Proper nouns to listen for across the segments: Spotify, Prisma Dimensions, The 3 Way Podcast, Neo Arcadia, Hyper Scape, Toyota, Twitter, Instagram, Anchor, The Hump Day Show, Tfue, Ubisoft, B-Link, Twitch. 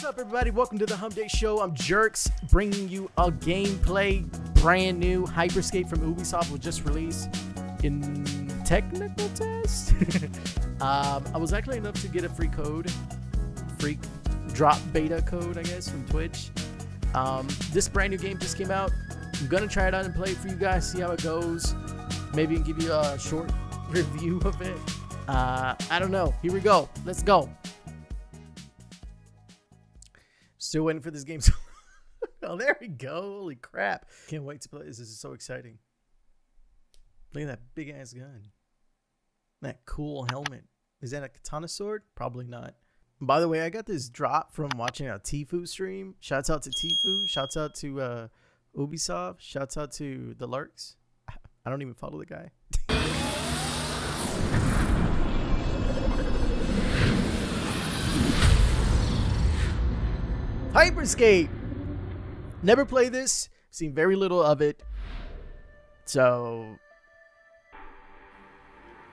What's up, everybody? Welcome to the Hump Day Show. I'm Jerks, bringing you a gameplay brand new. Hyper Scape from Ubisoft was just released in technical test. I was actually enough to get a free drop beta code, I guess, from Twitch. This brand new game just came out. I'm gonna try it out and play it for you guys, see how it goes. Maybe give you a short review of it. I don't know. Here we go. Let's go. Still waiting for this game. Oh, there we go. Holy crap. Can't wait to play this. This is so exciting. Look at that big ass gun. That cool helmet. Is that a katana sword? Probably not. By the way, I got this drop from watching a Tfue stream. Shouts out to Tfue. Shouts out to Ubisoft. Shouts out to the Lurks. I don't even follow the guy. Hyper Scape. Never played this. Seen very little of it. So,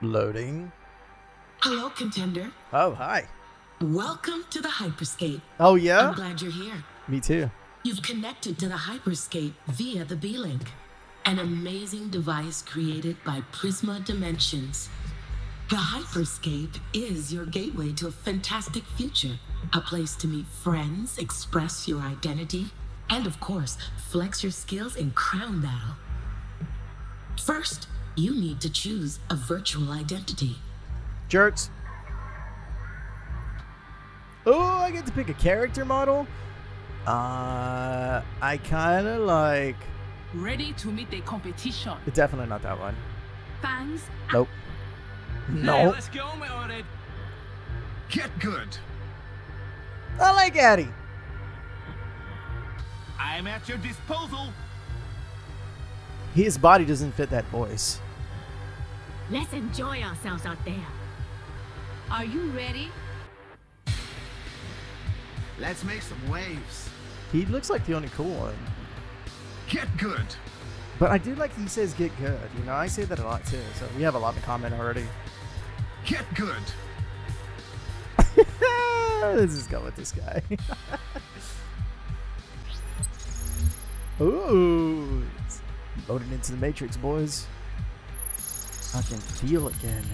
loading. Hello, contender. Oh, hi. Welcome to the Hyper Scape. Oh yeah. I'm glad you're here. Me too. You've connected to the Hyper Scape via the B-Link, an amazing device created by Prisma Dimensions. The Hyper Scape is your gateway to a fantastic future. A place to meet friends, express your identity, and of course, flex your skills in crown battle. First, you need to choose a virtual identity. Jerks. Oh, I get to pick a character model? I kinda like... Ready to meet the competition. Definitely not that one. Fangs. Nope. No. Hey, let's go, man. Get good. I like Addy. I'm at your disposal. His body doesn't fit that voice. Let's enjoy ourselves out there. Are you ready? Let's make some waves. He looks like the only cool one. Get good. But I do like he says get good. You know, I say that a lot too. So we have a lot in common already. Get good. Let's just go with this guy. Ooh, it's loading into the Matrix, boys. I can feel again.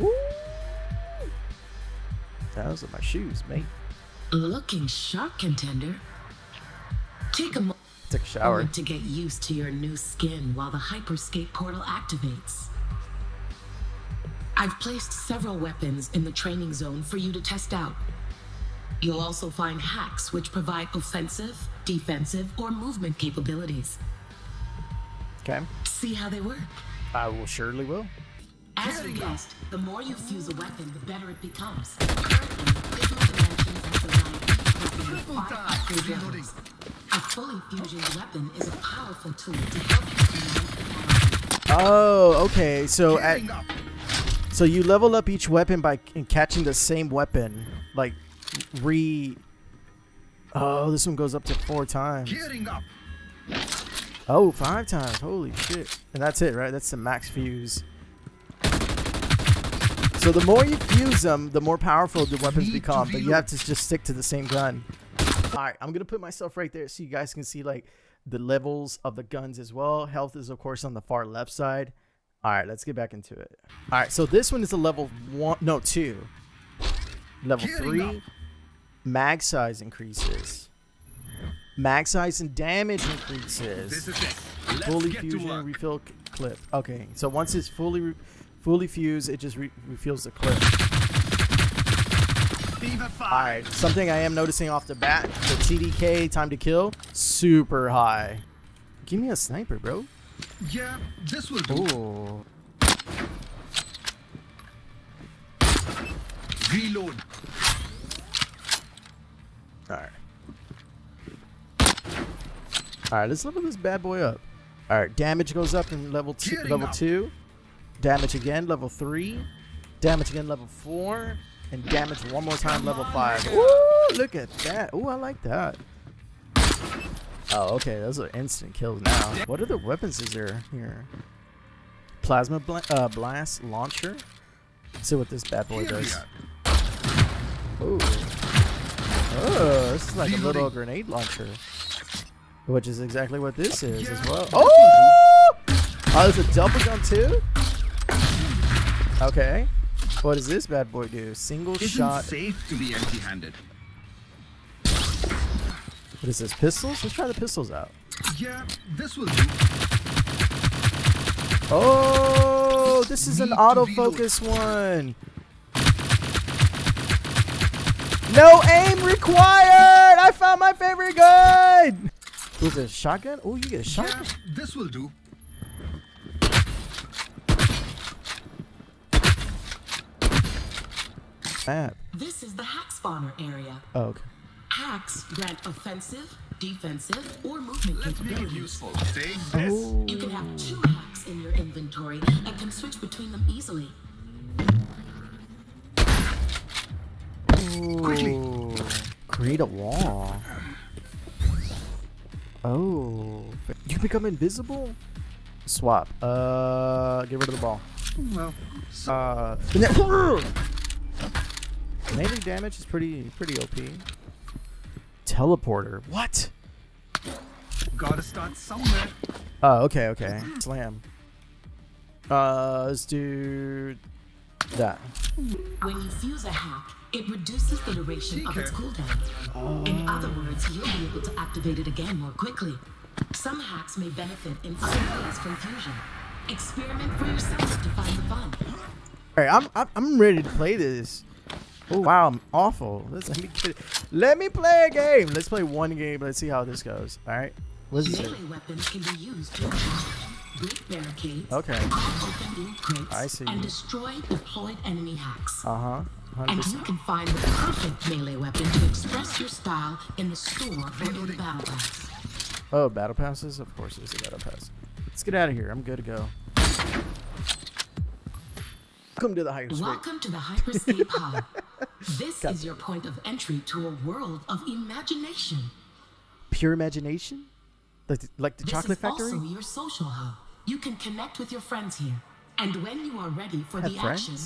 Ooh, those are my shoes, mate. Looking sharp, contender. Take a shower to get used to your new skin while the Hyper Scape portal activates. I've placed several weapons in the training zone for you to test out. You'll also find hacks which provide offensive, defensive, or movement capabilities. Okay. See how they work. I will surely will. As you guessed, the more you fuse a weapon, the better it becomes. A fully fusion weapon is a powerful tool to help you. Oh, okay. So at... So you level up each weapon by catching the same weapon, like Oh, this one goes up to 4 times. Oh, 5 times. Holy shit. And that's it, right? That's the max fuse. So the more you fuse them, the more powerful the weapons become, but you have to just stick to the same gun. All right, I'm going to put myself right there so you guys can see like the levels of the guns as well. Health is, of course, on the far left side. All right, let's get back into it. All right, so this one is a level 2. Level 3, mag size increases. Mag size and damage increases. Fully fusion, refill clip. Okay, so once it's fully fused, it just refills the clip. All right, something I am noticing off the bat, the TDK, time to kill, super high. Give me a sniper, bro. Yeah, this will do. Ooh. Reload. Alright. Alright, let's level this bad boy up. Alright, damage goes up in level 2. Damage again, level 3. Damage again, level 4. And damage one more time, level 5. Ooh, look at that. Ooh, I like that. Oh, okay. Those are instant kills now. What other weapons is there here? Plasma blast launcher. Let's see what this bad boy does. Ooh. Oh, this is like a little grenade launcher, which is exactly what this is as well. Oh! Oh, there's a double gun too? Okay. What does this bad boy do? Single shot. It's safe to be empty-handed. What is this? Pistols? Let's try the pistols out. Yeah, this will do. Oh, this is an autofocus one. No aim required! I found my favorite gun! Who's a shotgun? Oh, you get a shotgun? Yeah, this will do. Bad. This is the hack spawner area. Oh, okay. Hacks grant offensive, defensive, or movement capabilities. Oh. You can have 2 hacks in your inventory and can switch between them easily. Ooh. Create a wall. Oh, you become invisible. Swap. Get rid of the ball. Well, melee damage is pretty OP. Teleporter. What? Gotta start somewhere. Oh, okay, okay. Slam. Let's do that. When you fuse a hack, it reduces the duration of its cooldown. Oh. In other words, you'll be able to activate it again more quickly. Some hacks may benefit in other ways from fusion. Experiment for yourself to find the fun. All right, I'm ready to play this. Oh wow, I'm awful. Let me play a game. Let's play one game. Let's see how this goes. All right. Let's see. Melee weapons can be used to break barricades. Okay. Open loot crates, I see. And destroy deployed enemy hacks. Uh huh. 100%. And you can find the perfect melee weapon to express your style in the store or in the battle pass. Oh, battle passes? Of course there's a battle pass. Let's get out of here. I'm good to go. Welcome to the Hyper Scape. Welcome to the Hyper Scape Hub. This is your point of entry to a world of imagination. Pure imagination? Like the chocolate factory? This is also your social hub. You can connect with your friends here. And when you are ready for the action,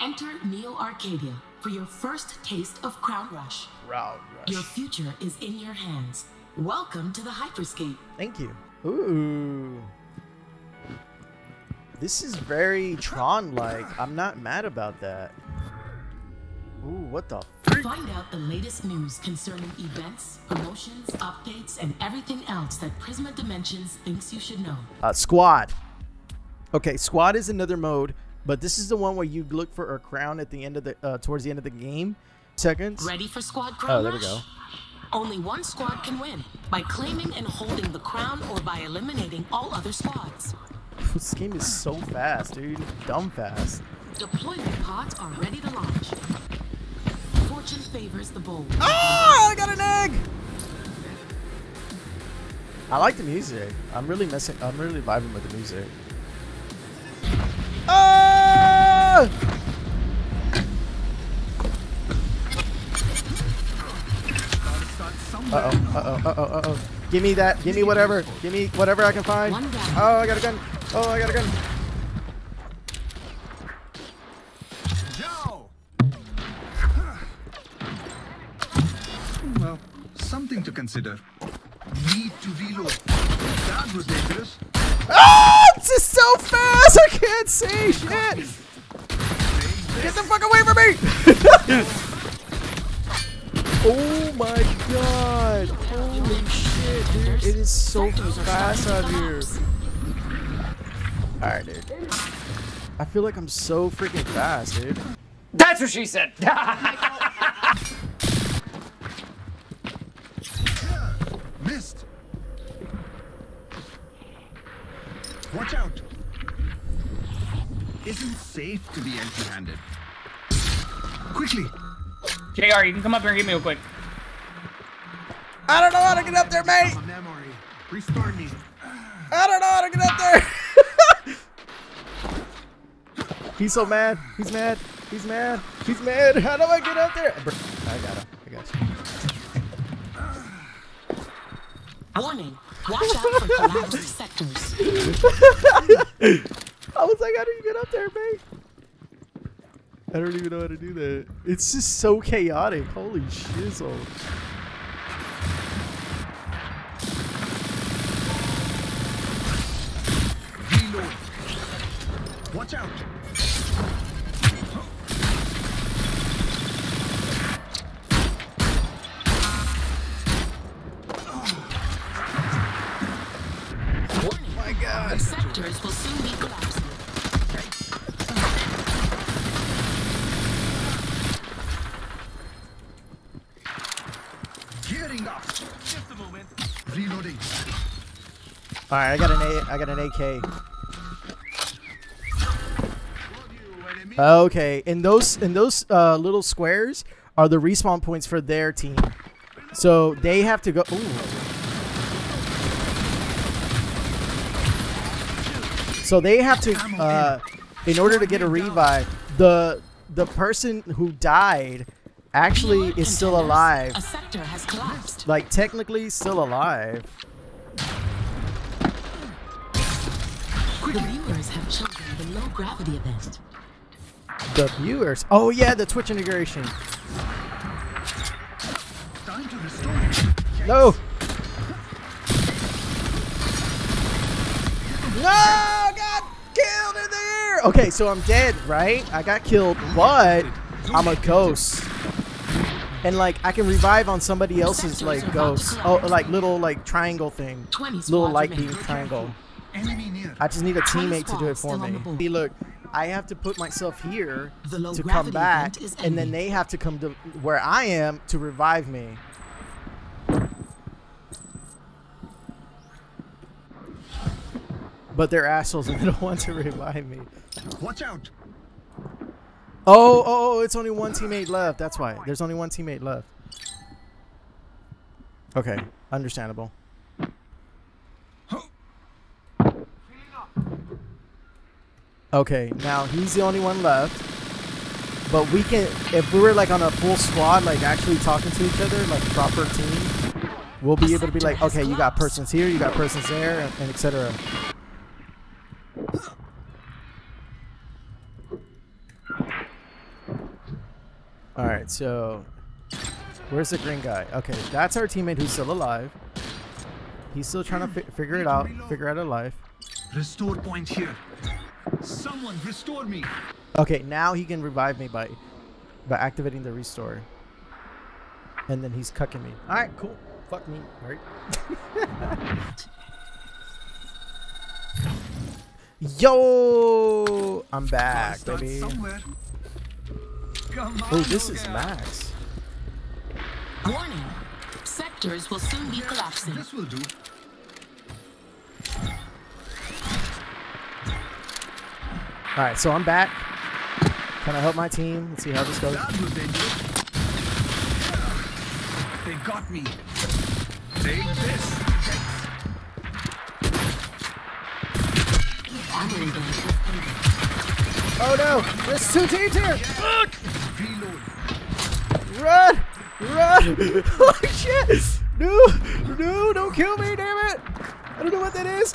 enter Neo Arcadia for your first taste of Crowd Rush. Your future is in your hands. Welcome to the Hyper Scape. Thank you. Ooh. This is very Tron-like. I'm not mad about that. Ooh, what the freak? Find out the latest news concerning events, promotions, updates, and everything else that Prisma Dimensions thinks you should know. Squad. Okay, squad is another mode. But this is the one where you look for a crown at the end of the towards the end of the game. Seconds. Ready for squad crown? Oh, there we go. Only one squad can win by claiming and holding the crown or by eliminating all other squads. This game is so fast, dude. Dumb fast. Deployment pods are ready to launch. Fortune favors the bold. Ah! I got an egg. I like the music. I'm really vibing with the music. Uh oh. Give me whatever I can find. Oh, I got a gun. Well, something to consider. Need to reload. That was dangerous. Ah! This is so fast! I can't see shit! Get the fuck away from me! Oh my god! Holy shit, dude! It is so fast out here. Alright, dude. I feel like I'm so freaking fast, dude. That's what she said! Missed! Watch out! Isn't safe to be empty-handed. Quickly! JR, you can come up here and get me real quick. I don't know how to get up there, mate! Restore me. I don't know how to get up there! He's so mad. He's mad. He's mad. He's mad. How do I get up there? I got him. I got you. Warning. Watch out for collapsed sectors. I was like, how do you get up there, mate? I don't even know how to do that. It's just so chaotic. Holy shizzle. Watch out. Oh my God. Sectors will soon be collapsing. Gearing up. Just a moment. Reloading. All right, I got an AK. Okay, and those little squares are the respawn points for their team, so they have to go. Ooh. So they have to, in order to get a revive, the person who died actually is still alive. A sector has collapsed. Like technically still alive. The viewers have chosen the low gravity event. The viewers. Oh yeah, the Twitch integration. Time to restore. Yes. No. No, got killed in the air. Okay, so I'm dead, right? I got killed, but I'm a ghost, and like I can revive on somebody else's like ghost. Oh, like little like triangle thing, little light beam triangle. I just need a teammate to do it for me. See, look. I have to put myself here to come back, and then they have to come to where I am to revive me. But they're assholes and they don't want to revive me. Watch out! Oh, it's only one teammate left. That's why. There's only one teammate left. Okay, understandable. Okay, now he's the only one left, but we can, if we were like on a full squad, like actually talking to each other, like proper team, we'll be able to be like, okay, you got persons here, you got persons there, and etc. All right, so where's the green guy? Okay, that's our teammate who's still alive. He's still trying to figure out a life. Restore point here. Someone restore me. Okay, now he can revive me by activating the restore. And then he's cucking me. All right, cool. Fuck me, right? Yo, I'm back, baby. Oh, this is Max. Warning. Sectors will soon be collapsing. This will do. All right, so I'm back. Can I help my team? Let's see how this goes. They got me. Take this. Oh no! There's two teams here. Run! Run! Oh shit! No! No! Don't kill me! Damn it! I don't know what that is.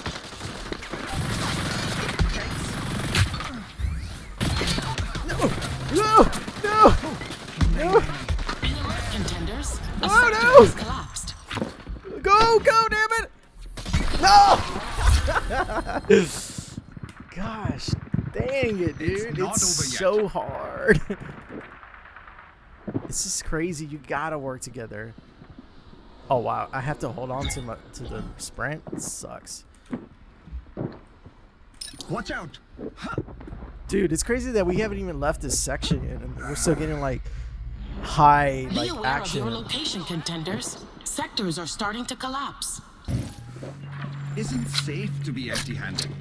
No! No! No! Contenders. Oh no! Collapsed. Go! Go! Damn it! No! Gosh, dang it, dude! It's so hard. It's just crazy. You gotta work together. Oh wow! I have to hold on to the sprint. It sucks. Watch out! Huh. Dude, it's crazy that we haven't even left this section yet, and we're still getting like high like action. Be aware of your location, contenders. Sectors are starting to collapse. Isn't safe to be empty-handed.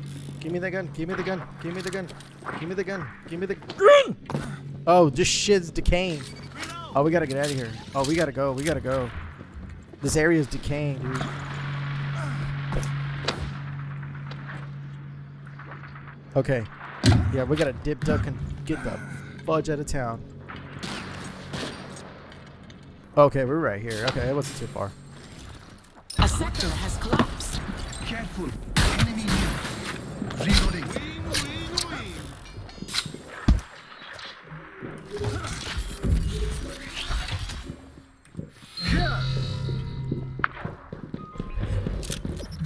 Give me the gun. Give me the gun. Give me the gun. Give me the gun. Give me the green. Oh, this shit's decaying. Oh, we gotta get out of here. Oh, we gotta go. We gotta go. This area is decaying, dude. Okay. Yeah, we gotta dip, duck, and get the fudge out of town. Okay, we're right here. Okay, it wasn't too far. A sector has collapsed. Careful. Enemy here. Reloading.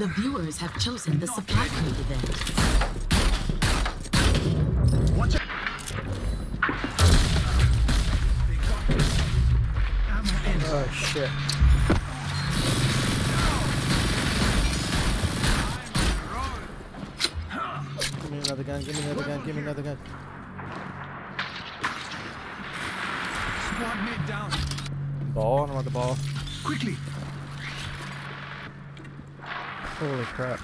The viewers have chosen the supply crate event. Watch out! Oh shit. Give me another gun, give me another gun, give me another gun. Squad mate down. Ball, I don't want the ball. Quickly. Holy crap.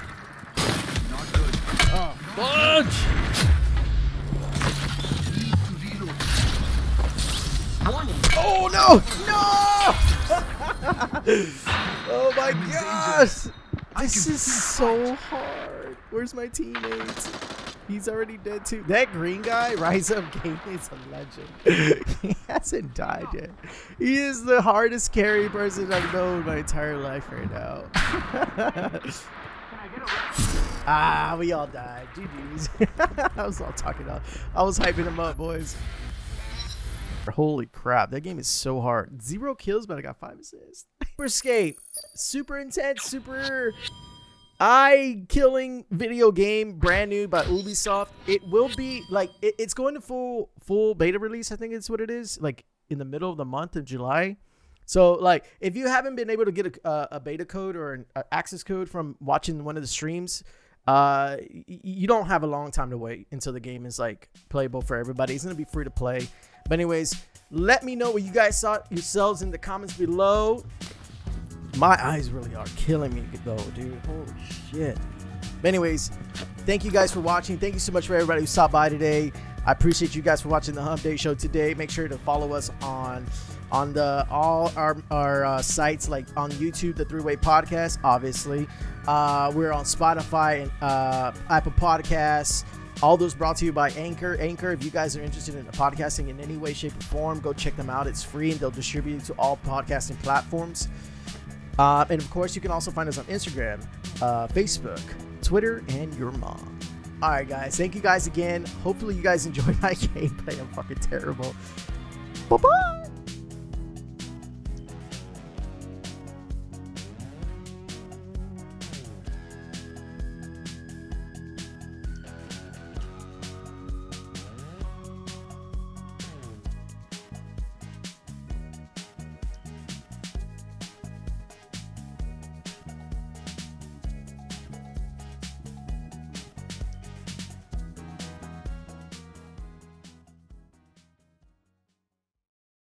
Not good. Oh, fudge! Warning. Oh no! No! Oh my gosh! This is so hard. Where's my teammate? He's already dead too. That green guy, Rise Up Gaming, is a legend. He hasn't died yet. He is the hardest scary person I've known my entire life right now. Ah, we all died. GG's. I was all talking about. I was hyping him up, boys. Holy crap, that game is so hard. 0 kills, but I got 5 assists. Hyper Scape. Super intense, super eye-killing video game, brand new by Ubisoft. It will be like it's going to full beta release. I think it's what it is, like in the middle of the month of July. So like, if you haven't been able to get a beta code or an access code from watching one of the streams, you don't have a long time to wait until the game is like playable for everybody. It's gonna be free to play. But anyways, let me know what you guys thought yourselves in the comments below. My eyes really are killing me though, dude. Holy shit. But anyways, thank you guys for watching. Thank you so much for everybody who stopped by today. I appreciate you guys for watching the Hump Day Show today. Make sure to follow us on the all our sites, like on YouTube, The 3 Way Podcast, obviously. We're on Spotify and Apple Podcasts. All those brought to you by Anchor. Anchor, if you guys are interested in podcasting in any way, shape, or form, go check them out. It's free, and they'll distribute it to all podcasting platforms. And, of course, you can also find us on Instagram, Facebook, Twitter, and your mom. All right, guys. Thank you guys again. Hopefully, you guys enjoyed my gameplay. I'm fucking terrible. Bye-bye.